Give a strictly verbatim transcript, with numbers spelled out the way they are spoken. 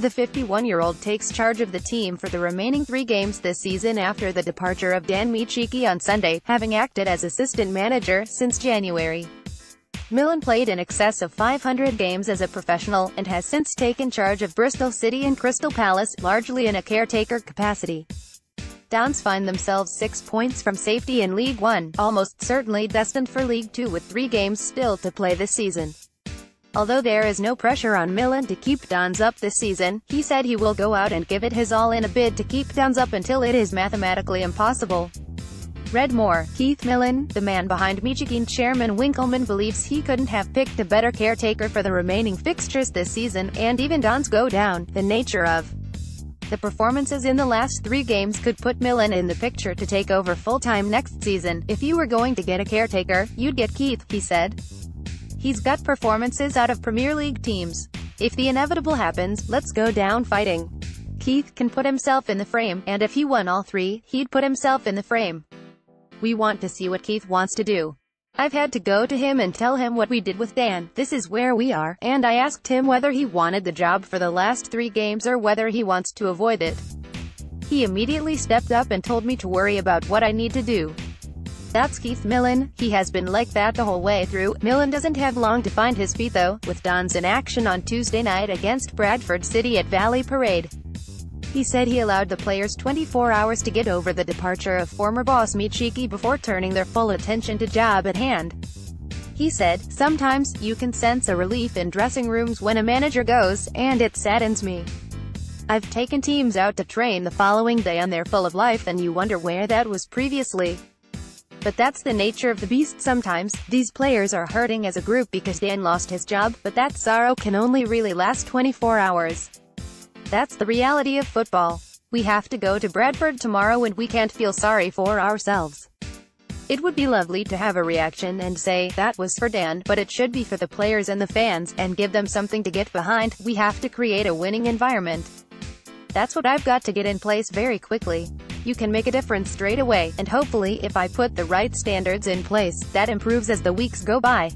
The fifty-one-year-old takes charge of the team for the remaining three games this season after the departure of Dan Micciche on Sunday, having acted as assistant manager since January. Millen played in excess of five hundred games as a professional, and has since taken charge of Bristol City and Crystal Palace, largely in a caretaker capacity. Dons find themselves six points from safety in League one, almost certainly destined for League two with three games still to play this season. Although there is no pressure on Millen to keep Dons up this season, he said he will go out and give it his all in a bid to keep Dons up until it is mathematically impossible. Read more. Keith Millen, the man behind Micciche chairman Winkleman, believes he couldn't have picked a better caretaker for the remaining fixtures this season, and even Dons go down. The nature of the performances in the last three games could put Millen in the picture to take over full-time next season. If you were going to get a caretaker, you'd get Keith, he said. He's got performances out of Premier League teams. If the inevitable happens, let's go down fighting. Keith can put himself in the frame, and if he won all three, he'd put himself in the frame. We want to see what Keith wants to do. I've had to go to him and tell him what we did with Dan, this is where we are, and I asked him whether he wanted the job for the last three games or whether he wants to avoid it. He immediately stepped up and told me to worry about what I need to do. That's Keith Millen. He has been like that the whole way through. Millen doesn't have long to find his feet though, with Dons in action on Tuesday night against Bradford City at Valley Parade. He said he allowed the players twenty-four hours to get over the departure of former boss Micciche before turning their full attention to job at hand. He said, "Sometimes, you can sense a relief in dressing rooms when a manager goes, and it saddens me. I've taken teams out to train the following day and they're full of life and you wonder where that was previously. But that's the nature of the beast sometimes. These players are hurting as a group because Dan lost his job, but that sorrow can only really last twenty-four hours. That's the reality of football. We have to go to Bradford tomorrow and we can't feel sorry for ourselves. It would be lovely to have a reaction and say, that was for Dan, but it should be for the players and the fans, and give them something to get behind. We have to create a winning environment. That's what I've got to get in place very quickly. You can make a difference straight away, and hopefully, if I put the right standards in place, that improves as the weeks go by."